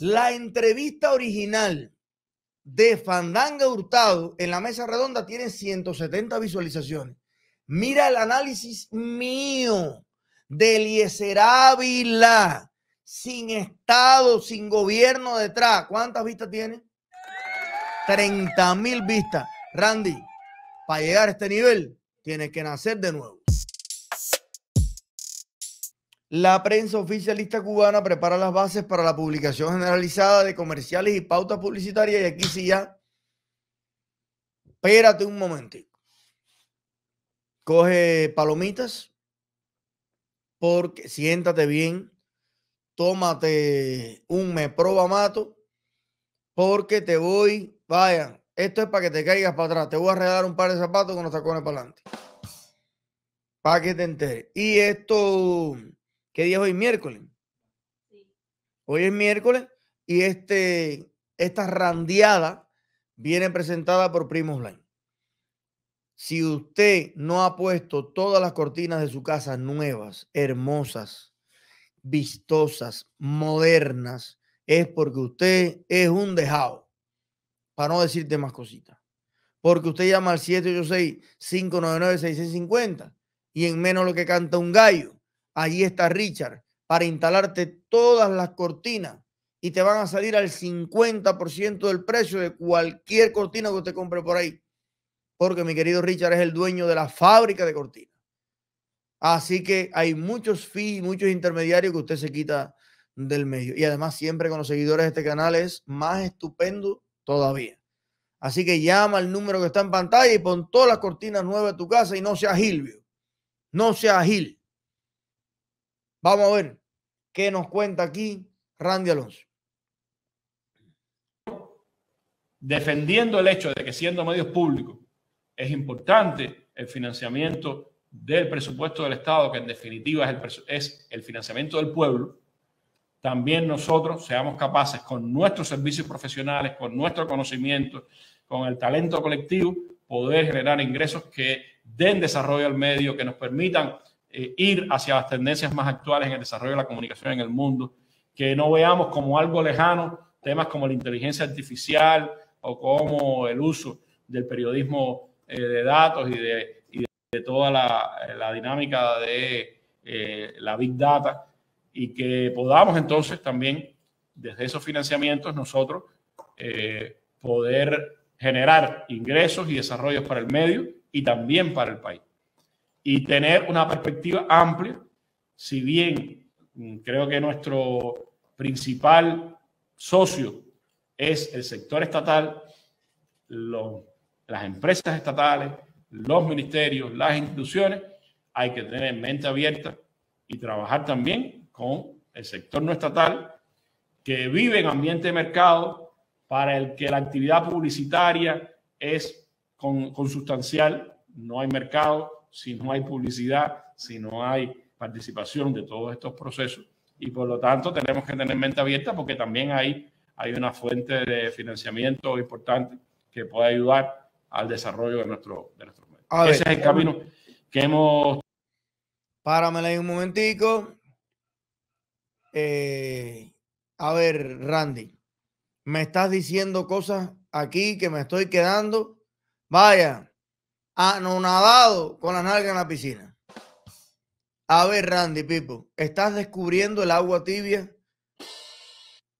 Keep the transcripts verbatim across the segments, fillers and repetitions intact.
La entrevista original de Fandanga Hurtado en la Mesa Redonda tiene ciento setenta visualizaciones. Mira el análisis mío de Eliécer Ávila, sin Estado, sin gobierno detrás. ¿Cuántas vistas tiene? treinta mil vistas. Randy, para llegar a este nivel, tienes que nacer de nuevo. La prensa oficialista cubana prepara las bases para la publicación generalizada de comerciales y pautas publicitarias. Y aquí sí ya, espérate un momentico. Coge palomitas, porque siéntate bien, tómate un me proba mato, porque te voy, vaya, esto es para que te caigas para atrás. Te voy a regalar un par de zapatos con los tacones para adelante, para que te enteres. Y esto... ¿Qué día es hoy? Miércoles. Hoy es miércoles y este, esta randeada viene presentada por Primos Line. Si usted no ha puesto todas las cortinas de su casa nuevas, hermosas, vistosas, modernas, es porque usted es un dejado, para no decirte más cositas. Porque usted llama al siete ocho seis, cinco nueve nueve, seis seis cinco cero y en menos lo que canta un gallo. Allí está Richard para instalarte todas las cortinas y te van a salir al cincuenta por ciento del precio de cualquier cortina que usted compre por ahí. Porque mi querido Richard es el dueño de la fábrica de cortinas. Así que hay muchos fees, muchos intermediarios que usted se quita del medio. Y además siempre con los seguidores de este canal es más estupendo todavía. Así que llama al número que está en pantalla y pon todas las cortinas nuevas de tu casa y no seas Gilvio. No seas Gil. Vamos a ver qué nos cuenta aquí Randy Alonso. Defendiendo el hecho de que siendo medios públicos es importante el financiamiento del presupuesto del Estado, que en definitiva es el, es el financiamiento del pueblo, también nosotros seamos capaces con nuestros servicios profesionales, con nuestro conocimiento, con el talento colectivo, poder generar ingresos que den desarrollo al medio, que nos permitan Eh, ir hacia las tendencias más actuales en el desarrollo de la comunicación en el mundo, que no veamos como algo lejano temas como la inteligencia artificial o como el uso del periodismo eh, de datos y de, y de toda la, la dinámica de eh, la Big Data, y que podamos entonces también desde esos financiamientos nosotros eh, poder generar ingresos y desarrollos para el medio y también para el país. Y tener una perspectiva amplia, si bien creo que nuestro principal socio es el sector estatal, lo, las empresas estatales, los ministerios, las instituciones, hay que tener mente abierta y trabajar también con el sector no estatal que vive en ambiente de mercado para el que la actividad publicitaria es con, consustancial, no hay mercado si no hay publicidad, si no hay participación de todos estos procesos. Y por lo tanto tenemos que tener mente abierta porque también hay, hay una fuente de financiamiento importante que puede ayudar al desarrollo de nuestro, de nuestro medio. A Ese ver, es el camino que hemos... Páramela ahí un momentico. Eh, a ver, Randy, me estás diciendo cosas aquí que me estoy quedando. Vaya. Anonadado con la nalga en la piscina. A ver, Randy, Pipo, estás descubriendo el agua tibia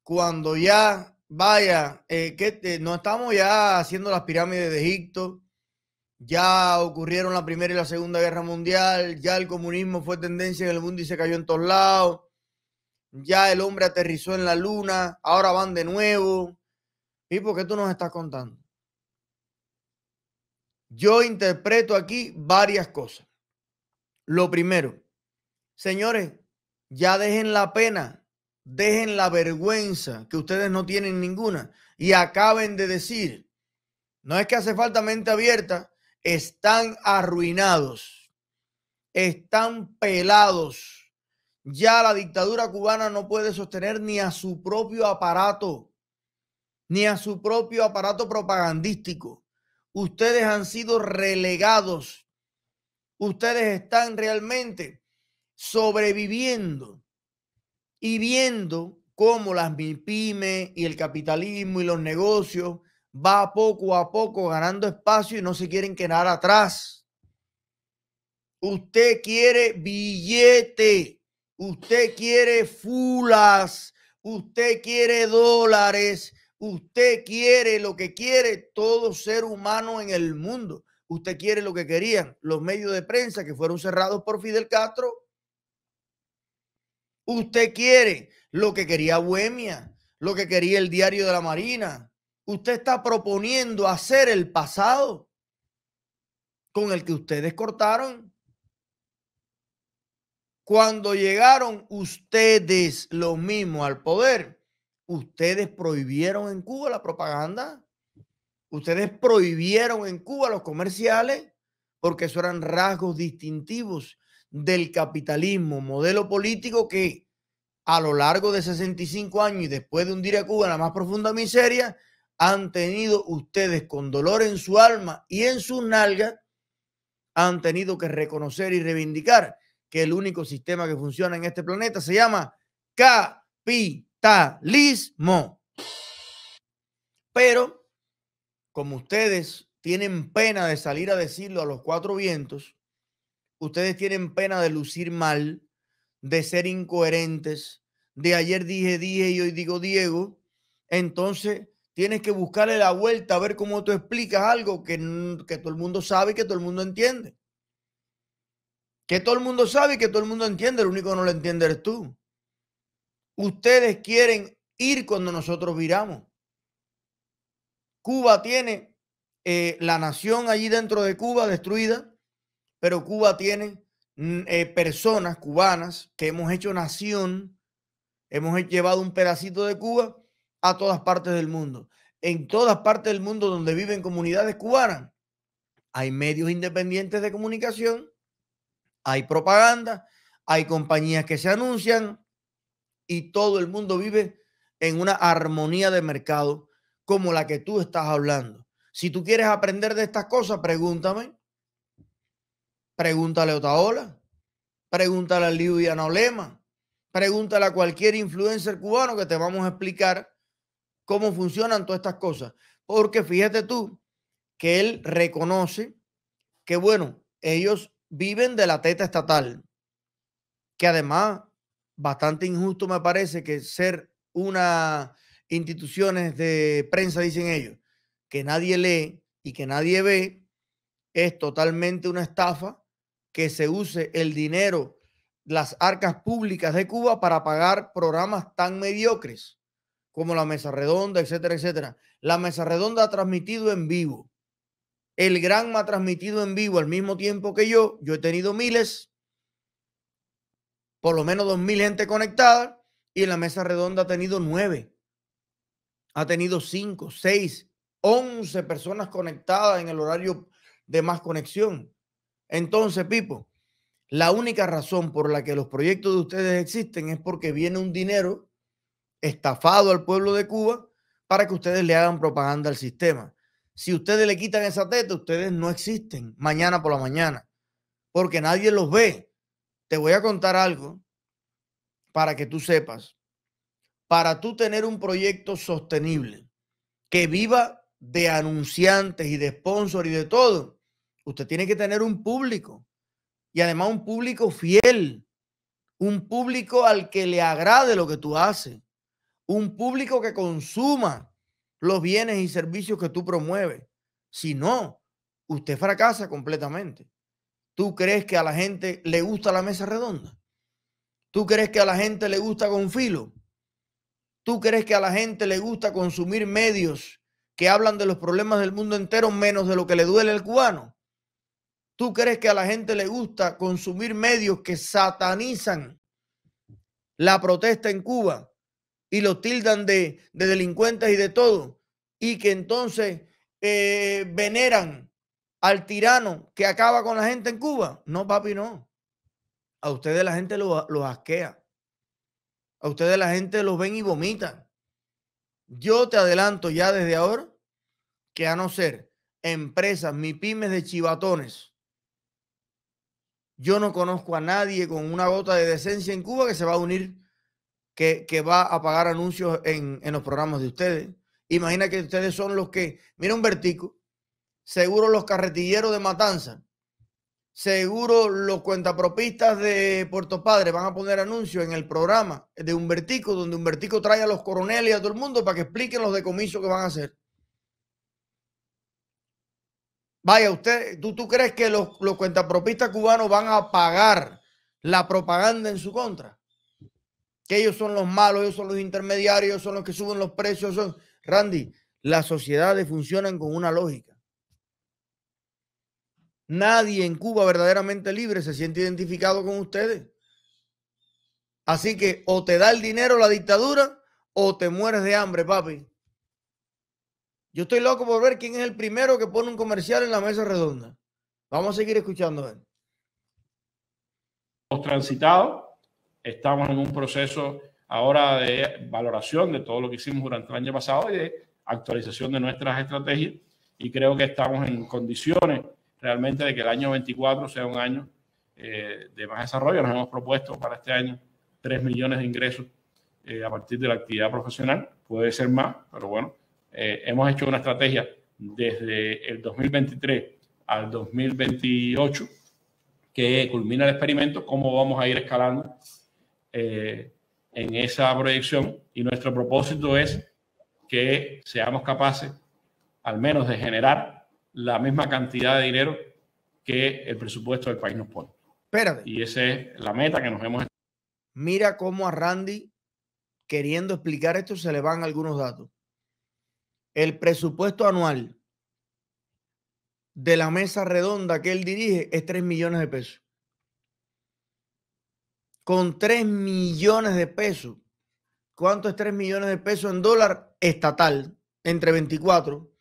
cuando ya, vaya, eh, que te, no estamos ya haciendo las pirámides de Egipto, ya ocurrieron la Primera y la Segunda Guerra Mundial, ya el comunismo fue tendencia en el mundo y se cayó en todos lados, ya el hombre aterrizó en la luna, ahora van de nuevo. Pipo, ¿qué tú nos estás contando? Yo interpreto aquí varias cosas. Lo primero, señores, ya dejen la pena, dejen la vergüenza, que ustedes no tienen ninguna, y acaben de decir, no es que hace falta mente abierta, están arruinados, están pelados. Ya la dictadura cubana no puede sostener ni a su propio aparato, ni a su propio aparato propagandístico. Ustedes han sido relegados. Ustedes están realmente sobreviviendo y viendo cómo las MIPYMES y el capitalismo y los negocios va poco a poco ganando espacio y no se quieren quedar atrás. Usted quiere billete, usted quiere fulas, usted quiere dólares, usted quiere lo que quiere todo ser humano en el mundo. Usted quiere lo que querían los medios de prensa que fueron cerrados por Fidel Castro. Usted quiere lo que quería Bohemia, lo que quería el Diario de la Marina. Usted está proponiendo hacer el pasado con el que ustedes cortaron. Cuando llegaron ustedes los mismos al poder, ustedes prohibieron en Cuba la propaganda. Ustedes prohibieron en Cuba los comerciales porque eso eran rasgos distintivos del capitalismo, modelo político que a lo largo de sesenta y cinco años y después de hundir a Cuba en la más profunda miseria, han tenido ustedes con dolor en su alma y en sus nalgas, han tenido que reconocer y reivindicar que el único sistema que funciona en este planeta se llama capitalismo. Pero como ustedes tienen pena de salir a decirlo a los cuatro vientos, ustedes tienen pena de lucir mal, de ser incoherentes, de ayer dije, dije y hoy digo Diego, entonces tienes que buscarle la vuelta a ver cómo tú explicas algo que, que todo el mundo sabe y que todo el mundo entiende. Que todo el mundo sabe y que todo el mundo entiende, lo único que no lo entiende eres tú. Ustedes quieren ir cuando nosotros viramos. Cuba tiene eh, la nación allí dentro de Cuba destruida, pero Cuba tiene eh, personas cubanas que hemos hecho nación, hemos llevado un pedacito de Cuba a todas partes del mundo. En todas partes del mundo donde viven comunidades cubanas, hay medios independientes de comunicación, hay propaganda, hay compañías que se anuncian y todo el mundo vive en una armonía de mercado como la que tú estás hablando. Si tú quieres aprender de estas cosas, pregúntame. Pregúntale a Otaola. Pregúntale a Liviana Olema. Pregúntale a cualquier influencer cubano que te vamos a explicar cómo funcionan todas estas cosas. Porque fíjate tú que él reconoce que, bueno, ellos viven de la teta estatal. Que además, bastante injusto me parece que ser una... instituciones de prensa, dicen ellos, que nadie lee y que nadie ve, es totalmente una estafa que se use el dinero, las arcas públicas de Cuba para pagar programas tan mediocres como la Mesa Redonda, etcétera, etcétera. La Mesa Redonda ha transmitido en vivo. El Granma ha transmitido en vivo al mismo tiempo que yo. Yo he tenido miles, por lo menos dos mil gente conectada y en la Mesa Redonda ha tenido nueve. Ha tenido cinco, seis, once personas conectadas en el horario de más conexión. Entonces, Pipo, la única razón por la que los proyectos de ustedes existen es porque viene un dinero estafado al pueblo de Cuba para que ustedes le hagan propaganda al sistema. Si ustedes le quitan esa teta, ustedes no existen mañana por la mañana porque nadie los ve. Te voy a contar algo para que tú sepas. Para tú tener un proyecto sostenible que viva de anunciantes y de sponsors y de todo, usted tiene que tener un público y además un público fiel, un público al que le agrade lo que tú haces, un público que consuma los bienes y servicios que tú promueves. Si no, usted fracasa completamente. ¿Tú crees que a la gente le gusta la Mesa Redonda? ¿Tú crees que a la gente le gusta Confilo? ¿Tú crees que a la gente le gusta consumir medios que hablan de los problemas del mundo entero menos de lo que le duele al cubano? ¿Tú crees que a la gente le gusta consumir medios que satanizan la protesta en Cuba y lo tildan de, de delincuentes y de todo? Y que entonces eh, veneran al tirano que acaba con la gente en Cuba. No, papi, no. A ustedes la gente los lo asquea. A ustedes la gente los ven y vomitan. Yo te adelanto ya desde ahora que a no ser empresas, MIPYMES de chivatones, yo no conozco a nadie con una gota de decencia en Cuba que se va a unir que, que va a pagar anuncios en, en los programas de ustedes. Imagina que ustedes son los que, mira Humbertico, seguro los carretilleros de Matanza, seguro los cuentapropistas de Puerto Padre van a poner anuncios en el programa de Humbertico, donde Humbertico trae a los coroneles y a todo el mundo para que expliquen los decomisos que van a hacer. Vaya, usted, ¿tú, tú crees que los, los cuentapropistas cubanos van a pagar la propaganda en su contra? Que ellos son los malos, ellos son los intermediarios, ellos son los que suben los precios. Son... Randy, las sociedades funcionan con una lógica. Nadie en Cuba verdaderamente libre se siente identificado con ustedes. Así que o te da el dinero la dictadura o te mueres de hambre, papi. Yo estoy loco por ver quién es el primero que pone un comercial en la mesa redonda. Vamos a seguir escuchando a él. Hemos transitado, estamos en un proceso ahora de valoración de todo lo que hicimos durante el año pasado y de actualización de nuestras estrategias, y creo que estamos en condiciones realmente de que el año veinticuatro sea un año eh, de más desarrollo. Nos hemos propuesto para este año tres millones de ingresos eh, a partir de la actividad profesional. Puede ser más, pero bueno. Eh, hemos hecho una estrategia desde el dos mil veintitrés al dos mil veintiocho que culmina el experimento, cómo vamos a ir escalando eh, en esa proyección, y nuestro propósito es que seamos capaces al menos de generar la misma cantidad de dinero que el presupuesto del país nos pone. Espérate. Y esa es la meta que nos hemos... Mira cómo a Randy, queriendo explicar esto, se le van algunos datos. El presupuesto anual de la mesa redonda que él dirige es tres millones de pesos. Con tres millones de pesos. ¿Cuánto es tres millones de pesos en dólar estatal? Entre veinticuatro.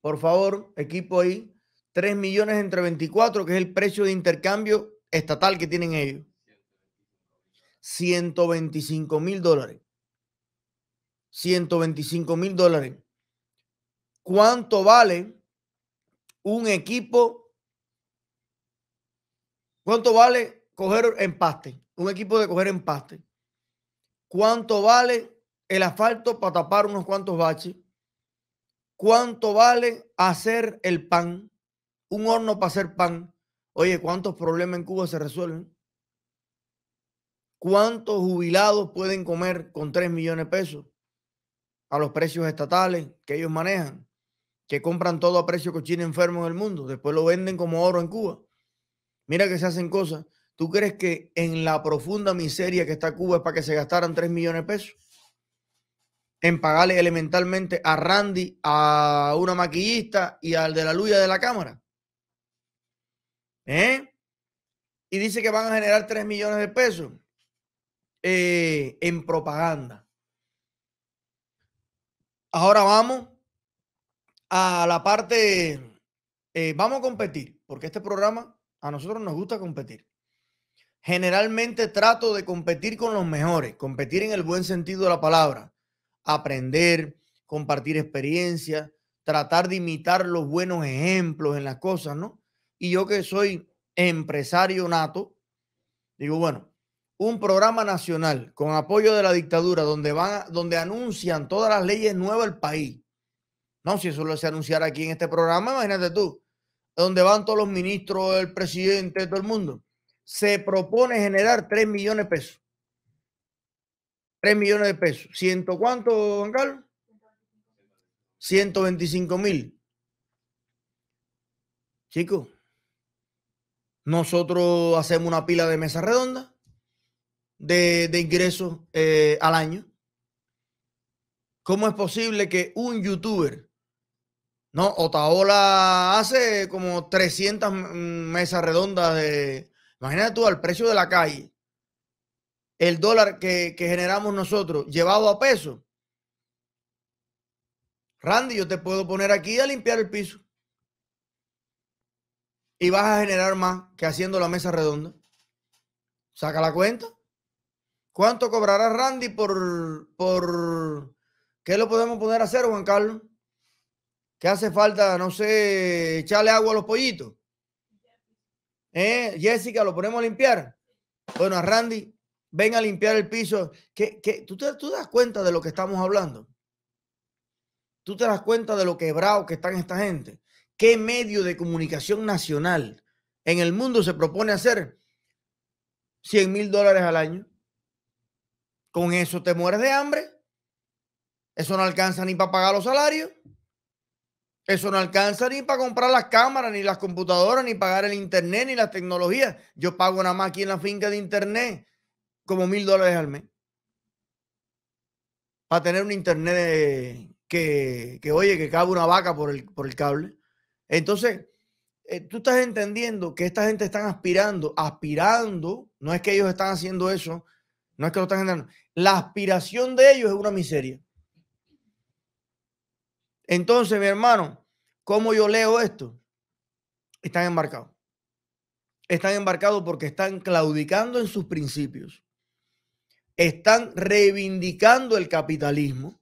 Por favor, equipo ahí. tres millones entre veinticuatro, que es el precio de intercambio estatal que tienen ellos. ciento veinticinco mil dólares. ciento veinticinco mil dólares. ¿Cuánto vale un equipo? ¿Cuánto vale coger empaste? Un equipo de coger empaste. ¿Cuánto vale el asfalto para tapar unos cuantos baches? ¿Cuánto vale hacer el pan? Un horno para hacer pan. Oye, ¿cuántos problemas en Cuba se resuelven? ¿Cuántos jubilados pueden comer con tres millones de pesos a los precios estatales que ellos manejan? Que compran todo a precio cochino enfermo en el mundo. Después lo venden como oro en Cuba. Mira que se hacen cosas. ¿Tú crees que en la profunda miseria que está Cuba es para que se gastaran tres millones de pesos? En pagarle elementalmente a Randy, a una maquillista y al de la luya de la cámara. ¿Eh? Y dice que van a generar tres millones de pesos eh, en propaganda. Ahora vamos a la parte, eh, vamos a competir, porque este programa a nosotros nos gusta competir. Generalmente trato de competir con los mejores, competir en el buen sentido de la palabra, aprender, compartir experiencias, tratar de imitar los buenos ejemplos en las cosas, ¿no? Y yo que soy empresario nato, digo, bueno, un programa nacional con apoyo de la dictadura donde, van, donde anuncian todas las leyes nuevas del país. No, si eso lo se anunciara aquí en este programa, imagínate tú, donde van todos los ministros, el presidente, todo el mundo. Se propone generar tres millones de pesos. tres millones de pesos. ¿Ciento cuánto, Juan Carlos? ciento veinticinco mil. Chicos, nosotros hacemos una pila de mesa redonda de, de ingresos eh, al año. ¿Cómo es posible que un youtuber... No, Otaola hace como trescientas mesas redondas de... Imagínate tú, al precio de la calle. El dólar que, que generamos nosotros, llevado a peso. Randy, yo te puedo poner aquí a limpiar el piso. Y vas a generar más que haciendo la mesa redonda. Saca la cuenta. ¿Cuánto cobrará Randy por... por... ¿Qué lo podemos poner a hacer, Juan Carlos? ¿Qué hace falta? No sé, echarle agua a los pollitos. ¿Eh? Jessica, ¿lo ponemos a limpiar? Bueno, a Randy ven a limpiar el piso. ¿Qué, qué? ¿Tú, te, ¿Tú te das cuenta de lo que estamos hablando? ¿Tú te das cuenta de lo quebrado que están esta gente? ¿Qué medio de comunicación nacional en el mundo se propone hacer cien mil dólares al año? Con eso te mueres de hambre. Eso no alcanza ni para pagar los salarios. Eso no alcanza ni para comprar las cámaras, ni las computadoras, ni pagar el internet, ni las tecnologías. Yo pago nada más aquí en la finca de internet como mil dólares al mes. Para tener un internet que, que oye, que cabe una vaca por el, por el cable. Entonces, eh, tú estás entendiendo que esta gente están aspirando, aspirando, no es que ellos están haciendo eso, no es que lo están generando. La aspiración de ellos es una miseria. Entonces, mi hermano, ¿cómo yo leo esto? Están embarcados. Están embarcados porque están claudicando en sus principios. Están reivindicando el capitalismo.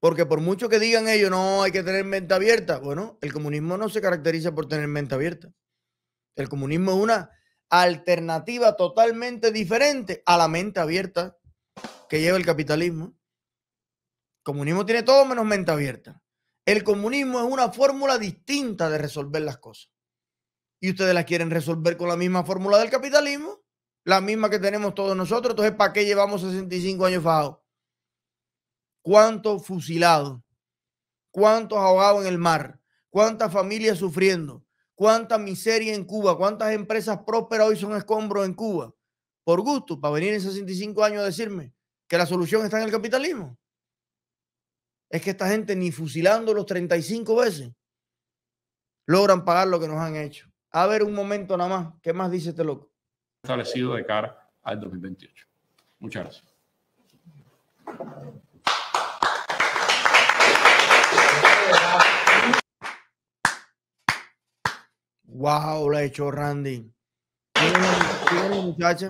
Porque por mucho que digan ellos, no, hay que tener mente abierta. Bueno, el comunismo no se caracteriza por tener mente abierta. El comunismo es una alternativa totalmente diferente a la mente abierta que lleva el capitalismo. El comunismo tiene todo menos mente abierta. El comunismo es una fórmula distinta de resolver las cosas. Y ustedes las quieren resolver con la misma fórmula del capitalismo, la misma que tenemos todos nosotros. Entonces, ¿para qué llevamos sesenta y cinco años fajados? ¿Cuántos fusilados? ¿Cuántos ahogados en el mar? ¿Cuántas familias sufriendo? ¿Cuánta miseria en Cuba? ¿Cuántas empresas prósperas hoy son escombros en Cuba? Por gusto, para venir en sesenta y cinco años a decirme que la solución está en el capitalismo. Es que esta gente ni fusilándolos treinta y cinco veces logran pagar lo que nos han hecho. A ver, un momento nada más. ¿Qué más dice este loco? Establecido de cara al dos mil veintiocho. Muchas gracias. Wow, la ha hecho Randy.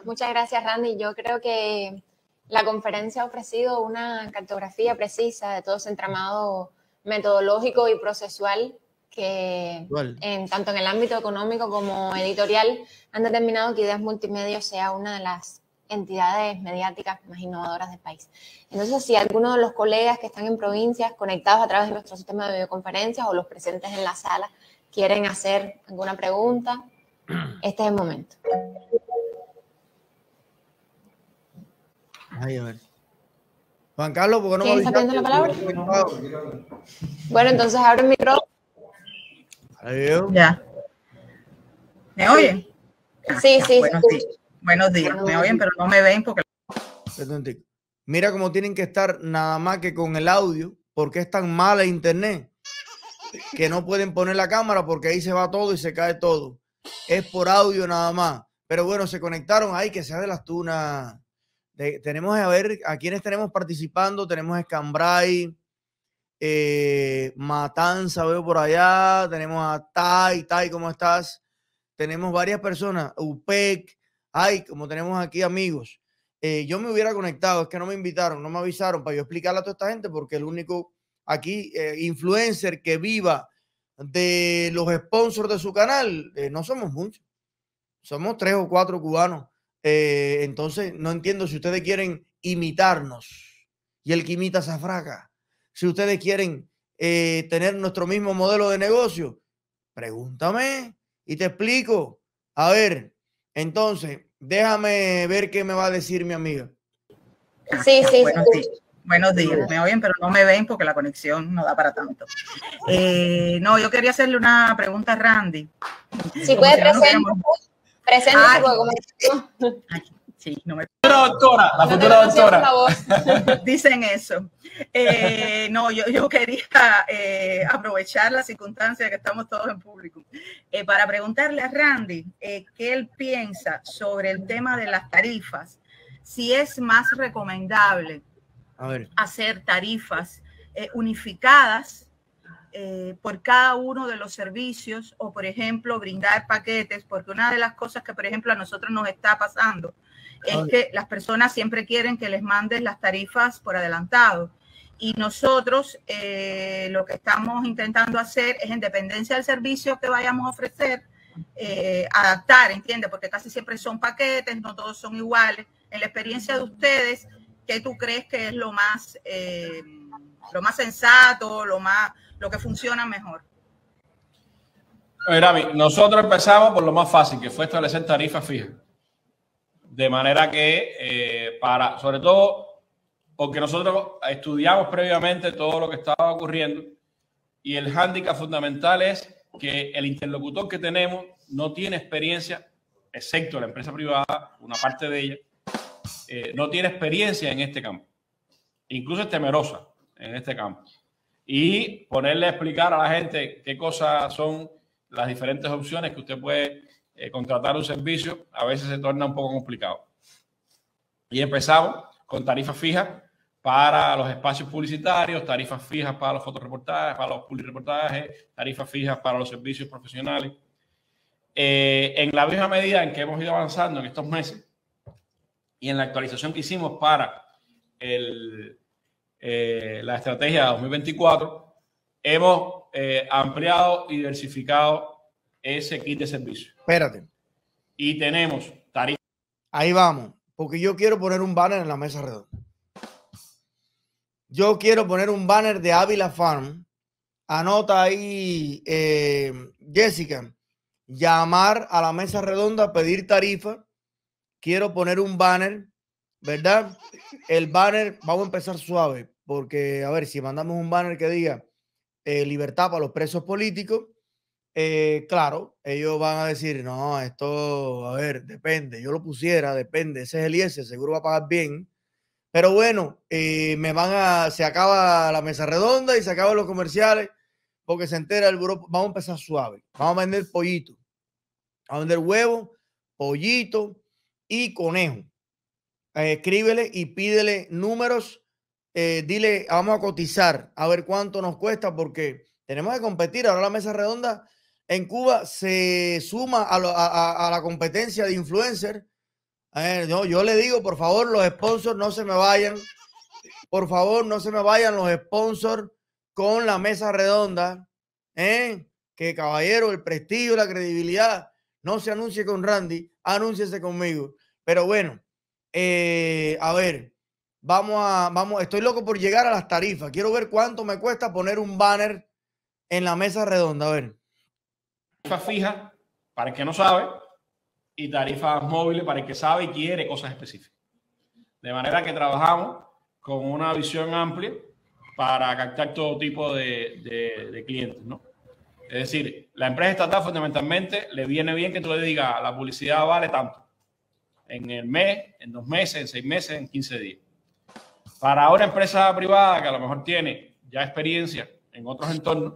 Muchas gracias, Randy. Yo creo que la conferencia ha ofrecido una cartografía precisa de todo ese entramado metodológico y procesual que en, tanto en el ámbito económico como editorial han determinado que Ideas Multimedios sea una de las entidades mediáticas más innovadoras del país. Entonces, si alguno de los colegas que están en provincias conectados a través de nuestro sistema de videoconferencias o los presentes en la sala quieren hacer alguna pregunta, este es el momento. Ay, a ver. Juan Carlos, ¿por qué no me avisas? ¿Quién está pidiendo la palabra? No. Bueno, entonces abre el micrófono. Adiós. Ya. ¿Me oyen? Sí, sí. Buenos sí. días. Buenos días. Me oyen, pero no me ven porque... Mira cómo tienen que estar nada más que con el audio, porque es tan mala internet que no pueden poner la cámara porque ahí se va todo y se cae todo. Es por audio nada más. Pero bueno, se conectaron ahí, que sea de las tunas. De, tenemos a ver a quiénes tenemos participando. Tenemos Escambray, eh, Matanza, veo por allá. Tenemos a Tai. Tai, ¿cómo estás? Tenemos varias personas. U P E C. Ay, como tenemos aquí amigos. Eh, yo me hubiera conectado, es que no me invitaron, no me avisaron para yo explicarle a toda esta gente porque el único... Aquí, eh, influencer que viva de los sponsors de su canal, eh, no somos muchos. Somos tres o cuatro cubanos. Eh, entonces, no entiendo si ustedes quieren imitarnos y el que imita zafraca. Si ustedes quieren eh, tener nuestro mismo modelo de negocio, pregúntame y te explico. A ver, entonces, déjame ver qué me va a decir mi amiga. Sí, sí, bueno, sí. Buenos días, me oyen, pero no me ven porque la conexión no da para tanto. Eh, no, yo quería hacerle una pregunta a Randy. Si puede, presentar. Sí, no me... La futura doctora, la futura doctora. Dicen eso. Eh, no, yo, yo quería eh, aprovechar la circunstancia de que estamos todos en público eh, para preguntarle a Randy eh, qué él piensa sobre el tema de las tarifas, si es más recomendable A ver. hacer tarifas eh, unificadas eh, por cada uno de los servicios o, por ejemplo, brindar paquetes, porque una de las cosas que, por ejemplo, a nosotros nos está pasando es que las personas siempre quieren que les manden las tarifas por adelantado y nosotros eh, lo que estamos intentando hacer es, en dependencia del servicio que vayamos a ofrecer, eh, adaptar, ¿entiendes? Porque casi siempre son paquetes, no todos son iguales. en la experiencia de ustedes, ¿qué tú crees que es lo más, eh, lo más sensato, lo más, lo que funciona mejor? Mira, nosotros empezamos por lo más fácil, que fue establecer tarifas fijas. De manera que, eh, para, sobre todo, porque nosotros estudiamos previamente todo lo que estaba ocurriendo y el hándicap fundamental es que el interlocutor que tenemos no tiene experiencia, excepto la empresa privada, una parte de ella, eh, no tiene experiencia en este campo. Incluso es temerosa en este campo. Y ponerle a explicar a la gente qué cosas son las diferentes opciones que usted puede eh, contratar un servicio, a veces se torna un poco complicado. Y empezamos con tarifas fijas para los espacios publicitarios, tarifas fijas para los fotoreportajes, para los publireportajes, tarifas fijas para los servicios profesionales. Eh, en la misma medida en que hemos ido avanzando en estos meses y en la actualización que hicimos para el, eh, la estrategia dos mil veinticuatro, hemos Eh, ampliado y diversificado ese kit de servicio. Espérate. Y tenemos tarifas. Ahí vamos, porque yo quiero poner un banner en la mesa redonda. Yo quiero poner un banner de Ávila Farm. Anota ahí, eh, Jessica, llamar a la mesa redonda, pedir tarifa. Quiero poner un banner, ¿verdad? El banner, vamos a empezar suave, porque a ver, si mandamos un banner que diga Eh, libertad para los presos políticos, eh, claro, ellos van a decir, no, esto, a ver, depende, yo lo pusiera, depende, ese es Eliécer, seguro va a pagar bien, pero bueno, eh, me van a, se acaba la mesa redonda y se acaban los comerciales, porque se entera el buró. Vamos a empezar suave, vamos a vender pollito, vamos a vender huevo, pollito y conejo. Eh, escríbele y pídele números. Eh, dile, vamos a cotizar a ver cuánto nos cuesta porque tenemos que competir. Ahora la mesa redonda en Cuba se suma a, lo, a, a la competencia de influencers. Eh, yo, yo le digo, por favor, los sponsors no se me vayan. Por favor, no se me vayan los sponsors con la mesa redonda. Eh, que caballero, el prestigio, la credibilidad, no se anuncie con Randy, anúnciese conmigo. Pero bueno, eh, a ver. Vamos a, vamos, estoy loco por llegar a las tarifas. Quiero ver cuánto me cuesta poner un banner en la mesa redonda. A ver. Tarifas fijas para el que no sabe y tarifas móviles para el que sabe y quiere cosas específicas. De manera que trabajamos con una visión amplia para captar todo tipo de, de, de clientes, ¿no? Es decir, la empresa estatal fundamentalmente le viene bien que tú le digas la publicidad vale tanto en el mes, en dos meses, en seis meses, en quince días. Para una empresa privada que a lo mejor tiene ya experiencia en otros entornos,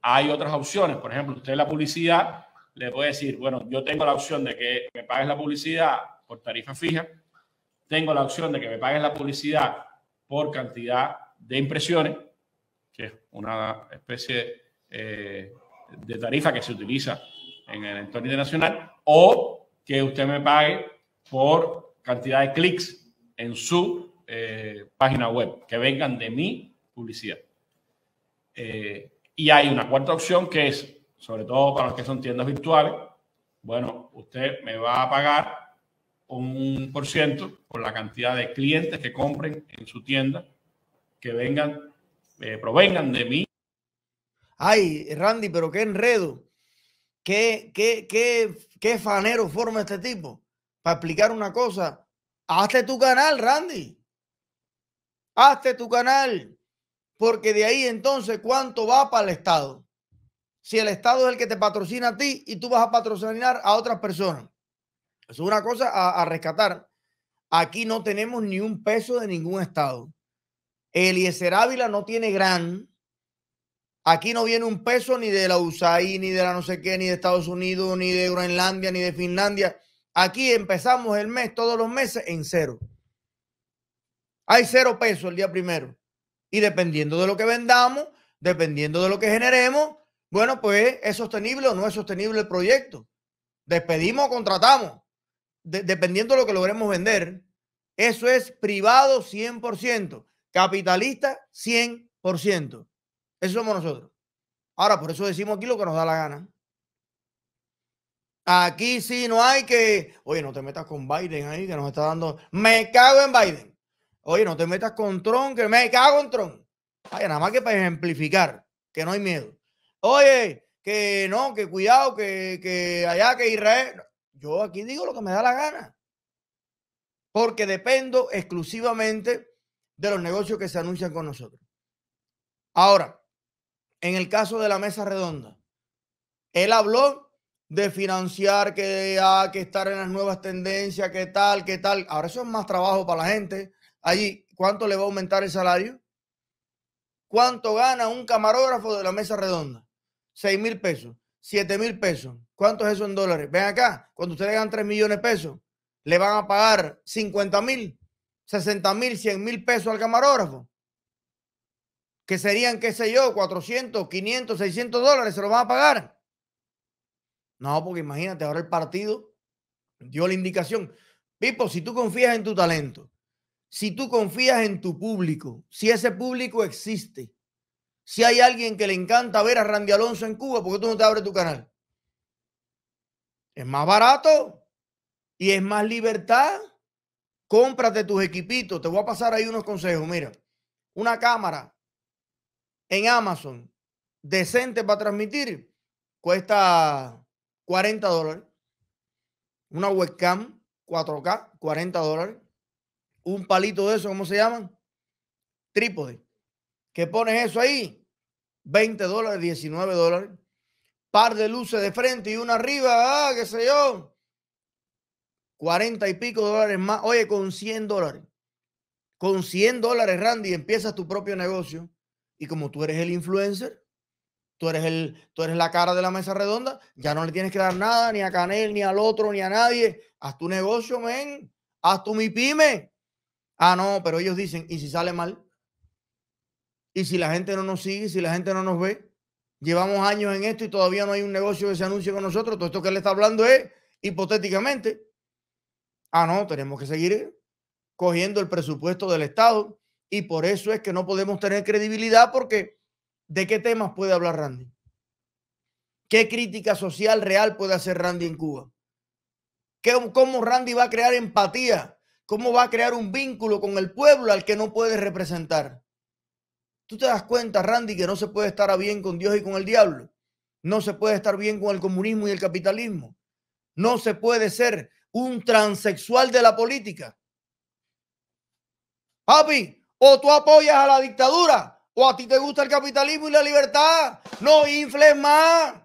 hay otras opciones. Por ejemplo, usted la publicidad le puede decir, bueno, yo tengo la opción de que me pagues la publicidad por tarifa fija, tengo la opción de que me pagues la publicidad por cantidad de impresiones, que es una especie eh, de tarifa que se utiliza en el entorno internacional, o que usted me pague por cantidad de clics en su Eh, página web, que vengan de mi publicidad. Eh, y hay una cuarta opción que es, sobre todo para los que son tiendas virtuales, bueno, usted me va a pagar un por ciento por la cantidad de clientes que compren en su tienda, que vengan, eh, provengan de mí. Ay, Randy, pero qué enredo. Qué, qué, qué, qué fanero forma este tipo. Para explicar una cosa, hazte tu canal, Randy. Hazte tu canal, porque de ahí entonces cuánto va para el Estado. Si el Estado es el que te patrocina a ti y tú vas a patrocinar a otras personas. Es una cosa a, a rescatar. Aquí no tenemos ni un peso de ningún Estado. Eliécer Ávila no tiene gran. Aquí no viene un peso ni de la U S A I D, ni de la no sé qué, ni de Estados Unidos, ni de Groenlandia, ni de Finlandia. Aquí empezamos el mes, todos los meses, en cero. Hay cero pesos el día primero. Y dependiendo de lo que vendamos, dependiendo de lo que generemos, bueno, pues es sostenible o no es sostenible el proyecto. Despedimos o contratamos, de dependiendo de lo que logremos vender. Eso es privado cien por ciento, capitalista cien por ciento. Eso somos nosotros. Ahora, por eso decimos aquí lo que nos da la gana. Aquí sí no hay que... Oye, no te metas con Biden ahí, que nos está dando... Me cago en Biden. Oye, no te metas con Trump, que me cago en Trump. Vaya, nada más que para ejemplificar, que no hay miedo. Oye, que no, que cuidado, que, que allá, que Israel... Yo aquí digo lo que me da la gana. Porque dependo exclusivamente de los negocios que se anuncian con nosotros. Ahora, en el caso de la Mesa Redonda, él habló de financiar, que hay que estar en las nuevas tendencias, que tal, que tal. Ahora eso es más trabajo para la gente. Allí, ¿cuánto le va a aumentar el salario? ¿Cuánto gana un camarógrafo de la Mesa Redonda? seis mil pesos, siete mil pesos. ¿Cuánto es eso en dólares? Ven acá, cuando ustedes ganan tres millones de pesos, le van a pagar cincuenta mil, sesenta mil, cien mil pesos al camarógrafo. Que serían, qué sé yo, cuatrocientos, quinientos, seiscientos dólares, se lo van a pagar. No, porque imagínate, ahora el partido dio la indicación. Pipo, si tú confías en tu talento, si tú confías en tu público, si ese público existe, si hay alguien que le encanta ver a Randy Alonso en Cuba, ¿por qué tú no te abres tu canal? Es más barato y es más libertad. Cómprate tus equipitos. Te voy a pasar ahí unos consejos. Mira, una cámara en Amazon decente para transmitir cuesta cuarenta dólares. Una webcam cuatro K, cuarenta dólares. Un palito de eso, ¿cómo se llaman? Trípode. Que pones eso ahí, veinte dólares, diecinueve dólares. Par de luces de frente y una arriba, ah, qué sé yo. cuarenta y pico dólares más. Oye, con cien dólares. Con cien dólares, Randy, empiezas tu propio negocio. Y como tú eres el influencer, tú eres, el, tú eres la cara de la Mesa Redonda, ya no le tienes que dar nada, ni a Canel, ni al otro, ni a nadie. Haz tu negocio, men. Haz tu mi pyme. Ah, no, pero ellos dicen, ¿y si sale mal? Y si la gente no nos sigue, si la gente no nos ve, llevamos años en esto y todavía no hay un negocio que se anuncie con nosotros. Todo esto que él está hablando es hipotéticamente. Ah, no, tenemos que seguir cogiendo el presupuesto del Estado y por eso es que no podemos tener credibilidad, porque ¿de qué temas puede hablar Randy? ¿Qué crítica social real puede hacer Randy en Cuba? ¿Qué, ¿Cómo Randy va a crear empatía? ¿Cómo va a crear un vínculo con el pueblo al que no puede representar? ¿Tú te das cuenta, Randy, que no se puede estar bien con Dios y con el diablo? No se puede estar bien con el comunismo y el capitalismo. No se puede ser un transexual de la política. Papi, o tú apoyas a la dictadura o a ti te gusta el capitalismo y la libertad. No infles más.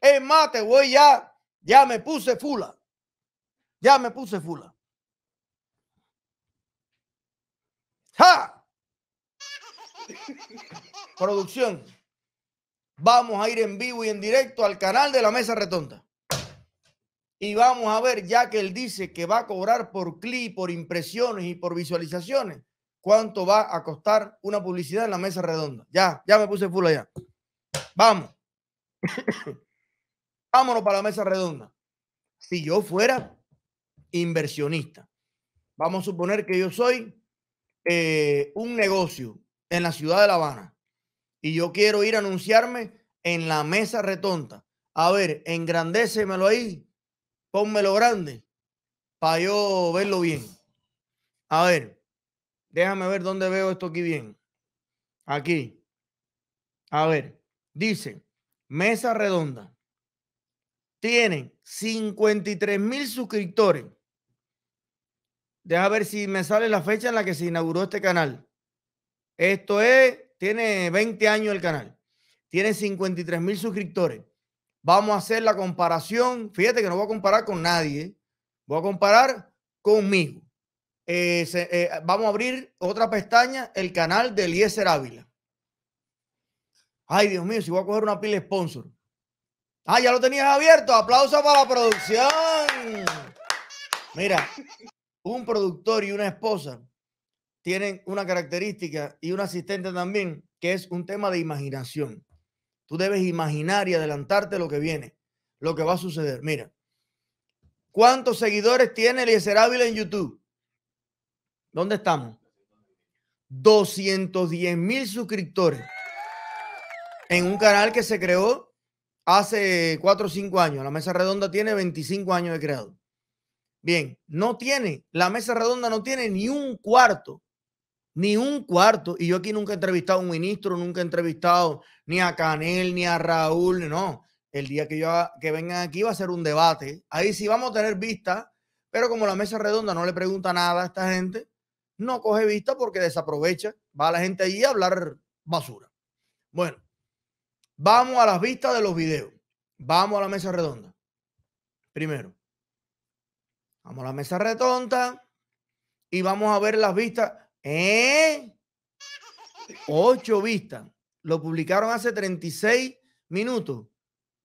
Es más, te voy ya. Ya me puse fula. Ya me puse fula. ¡Ja! Producción, vamos a ir en vivo y en directo al canal de la Mesa Redonda y vamos a ver, ya que él dice que va a cobrar por clic, por impresiones y por visualizaciones, cuánto va a costar una publicidad en la Mesa Redonda. Ya, ya me puse full allá. Vamos. Vámonos para la Mesa Redonda. Si yo fuera inversionista, vamos a suponer que yo soy eh, un negocio en la ciudad de La Habana y yo quiero ir a anunciarme en la Mesa Redonda. A ver, engrandécemelo ahí, pónmelo grande para yo verlo bien. A ver, déjame ver dónde veo esto aquí bien. Aquí. A ver, dice Mesa Redonda. Tienen cincuenta y tres mil suscriptores. Deja ver si me sale la fecha en la que se inauguró este canal. Esto es, tiene veinte años el canal. Tiene cincuenta y tres mil suscriptores. Vamos a hacer la comparación. Fíjate que no voy a comparar con nadie. ¿eh? Voy a comparar conmigo. Eh, se, eh, vamos a abrir otra pestaña, el canal de Eliécer Ávila. Ay, Dios mío, si voy a coger una pila de sponsor. Ah, ya lo tenías abierto. Aplausos para la producción. Mira, un productor y una esposa tienen una característica y un asistente también, que es un tema de imaginación. Tú debes imaginar y adelantarte lo que viene, lo que va a suceder. Mira, ¿cuántos seguidores tiene Eliécer Ávila en YouTube? ¿Dónde estamos? doscientos diez mil suscriptores en un canal que se creó hace cuatro o cinco años. La Mesa Redonda tiene veinticinco años de creado. Bien, no tiene, la Mesa Redonda no tiene ni un cuarto, ni un cuarto. Y yo aquí nunca he entrevistado a un ministro, nunca he entrevistado ni a Canel, ni a Raúl, no. El día que, yo, que vengan aquí va a ser un debate. Ahí sí vamos a tener vista, pero como la Mesa Redonda no le pregunta nada a esta gente, no coge vista porque desaprovecha. Va la gente allí a hablar basura. Bueno, vamos a las vistas de los videos. Vamos a la Mesa Redonda. Primero, vamos a la Mesa Redonda y vamos a ver las vistas. ¿Eh? Ocho vistas. Lo publicaron hace treinta y seis minutos.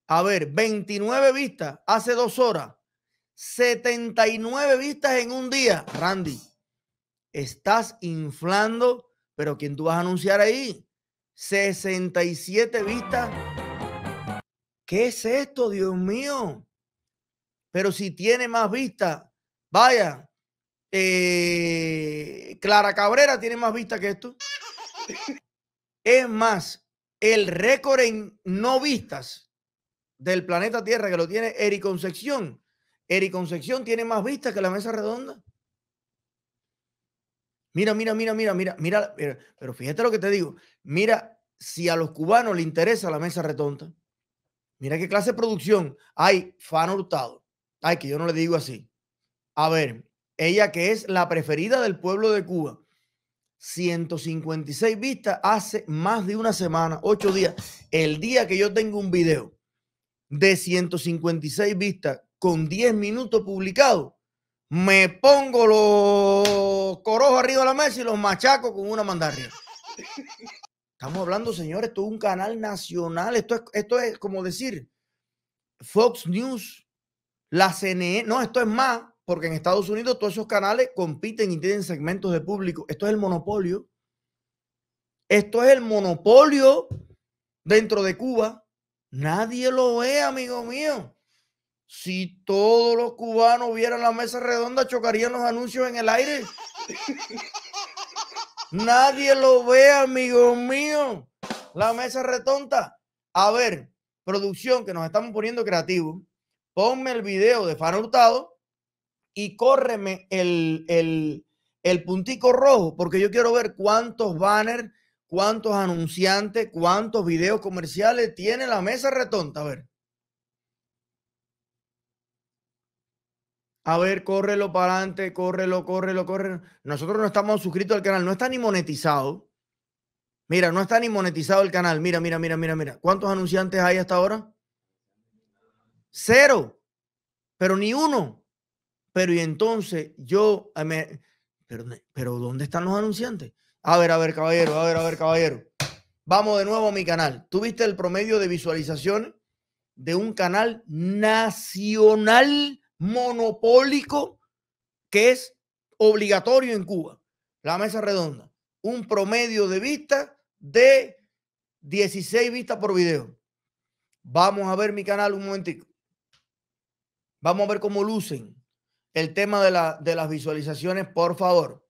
A ver, veintinueve vistas hace dos horas. setenta y nueve vistas en un día. Randy, estás inflando, pero ¿quién tú vas a anunciar ahí? sesenta y siete vistas. ¿Qué es esto, Dios mío? Pero si tiene más vistas, vaya, eh, Clara Cabrera tiene más vistas que esto. Es más, el récord en no vistas del planeta Tierra que lo tiene Eric Concepción. Eric Concepción tiene más vistas que la Mesa Redonda. Mira, mira, mira, mira, mira, mira, mira. Pero fíjate lo que te digo. Mira, si a los cubanos le interesa la Mesa Redonda, mira qué clase de producción. Ay, Fan Hurtado. Ay, que yo no le digo así. A ver, ella que es la preferida del pueblo de Cuba. ciento cincuenta y seis vistas hace más de una semana, ocho días. El día que yo tengo un video de ciento cincuenta y seis vistas con diez minutos publicados, me pongo los corojos arriba de la mesa y los machaco con una mandarria. Estamos hablando, señores, esto es un canal nacional. Esto es, esto es como decir Fox News, la C N N. No, esto es más, porque en Estados Unidos todos esos canales compiten y tienen segmentos de público. Esto es el monopolio. Esto es el monopolio dentro de Cuba. Nadie lo ve, amigo mío. Si todos los cubanos vieran la Mesa Redonda, chocarían los anuncios en el aire. Nadie lo ve, amigo mío. La Mesa Redonda. A ver, producción, que nos estamos poniendo creativos. Ponme el video de Fan Hurtado y córreme el, el, el puntico rojo, porque yo quiero ver cuántos banners, cuántos anunciantes, cuántos videos comerciales tiene la Mesa Redonda. A ver. A ver, córrelo para adelante, córrelo, córrelo, córrelo. Nosotros no estamos suscritos al canal, no está ni monetizado. Mira, no está ni monetizado el canal. Mira, mira, mira, mira, mira. ¿Cuántos anunciantes hay hasta ahora? Cero, pero ni uno. Pero y entonces yo, me, pero, pero ¿dónde están los anunciantes? A ver, a ver, caballero, a ver, a ver, caballero. Vamos de nuevo a mi canal. ¿Tú viste el promedio de visualización de un canal nacional monopólico que es obligatorio en Cuba? La Mesa Redonda, un promedio de vistas de dieciséis vistas por video. Vamos a ver mi canal un momentico. Vamos a ver cómo lucen el tema de, la, de las visualizaciones, por favor.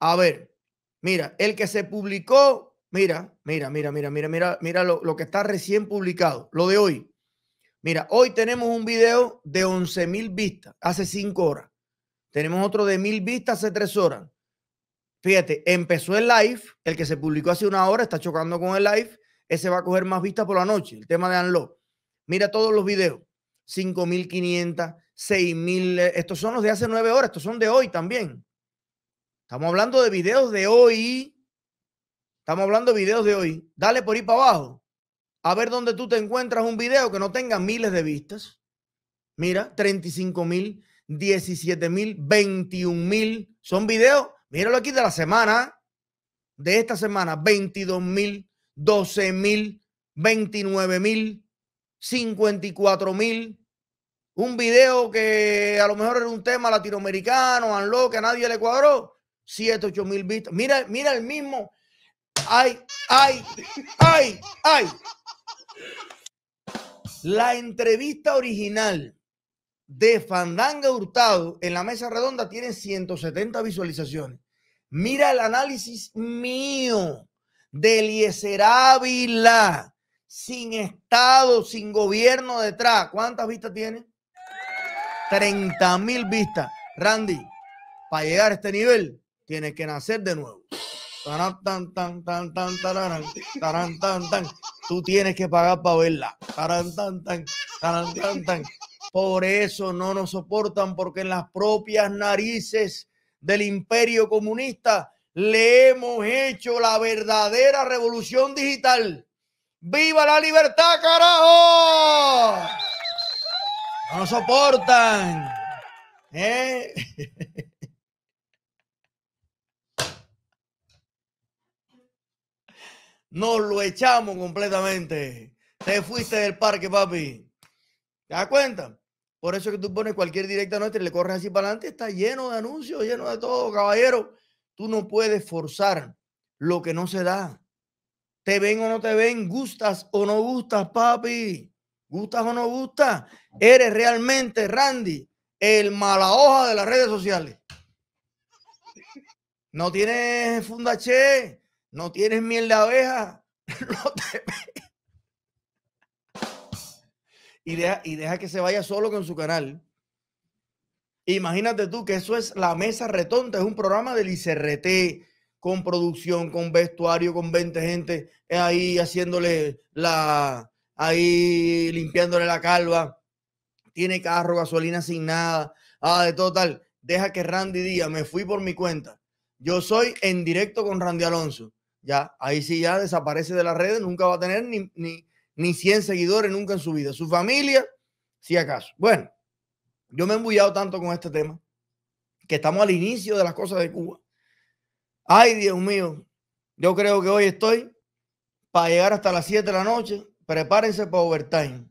A ver, mira, el que se publicó, mira, mira, mira, mira, mira, mira, mira lo, lo que está recién publicado, lo de hoy. Mira, hoy tenemos un video de once mil vistas hace cinco horas. Tenemos otro de mil vistas hace tres horas. Fíjate, empezó el live, el que se publicó hace una hora, está chocando con el live. Ese va a coger más vistas por la noche, el tema de Unlock. Mira todos los videos, cinco mil quinientos, seis mil. Estos son los de hace nueve horas, estos son de hoy también. Estamos hablando de videos de hoy. Estamos hablando de videos de hoy. Dale por ahí para abajo. A ver dónde tú te encuentras un video que no tenga miles de vistas. Mira, treinta y cinco mil, diecisiete mil, veintiún mil. Son videos, míralo aquí de la semana, de esta semana, veintidós mil, doce mil, veintinueve mil, cincuenta y cuatro mil. Un video que a lo mejor era un tema latinoamericano, unlock, que a nadie le cuadró, siete, ocho mil vistas. Mira, mira el mismo. Ay, ay, ay, ay. La entrevista original de Fandanga Hurtado en la Mesa Redonda tiene ciento setenta visualizaciones. Mira el análisis mío de Eliécer Ávila, sin Estado, sin gobierno detrás. ¿Cuántas vistas tiene? treinta mil vistas. Randy, para llegar a este nivel, tienes que nacer de nuevo. Tan, tan, tan, tan, tan, tararán, tarán, tan, tan. Tú tienes que pagar para verla. Tarán, tan, tan, tarán, tan, tan. Por eso no nos soportan, porque en las propias narices del imperio comunista le hemos hecho la verdadera revolución digital. ¡Viva la libertad, carajo! No nos soportan. ¿Eh? Nos lo echamos completamente. Te fuiste del parque, papi. ¿Te das cuenta? Por eso que tú pones cualquier directa nuestra y le corres así para adelante. Está lleno de anuncios, lleno de todo, caballero. Tú no puedes forzar lo que no se da. Te ven o no te ven, gustas o no gustas, papi, gustas o no gustas, eres realmente, Randy, el mala hoja de las redes sociales. No tienes fundaché, no tienes miel de abeja, no te ven. Y deja, y deja que se vaya solo con su canal. Imagínate tú que eso es La Mesa Redonda, es un programa del I C R T, con producción, con vestuario, con veinte gente ahí haciéndole la, ahí limpiándole la calva. Tiene carro, gasolina sin nada, ah, de todo tal. Deja que Randy diga, me fui por mi cuenta. Yo soy En Directo con Randy Alonso. Ya, ahí sí ya desaparece de las redes, nunca va a tener ni, ni, ni cien seguidores nunca en su vida. Su familia, si acaso. Bueno, yo me he embullado tanto con este tema, que estamos al inicio de las cosas de Cuba. Ay, Dios mío, yo creo que hoy estoy para llegar hasta las siete de la noche. Prepárense para overtime.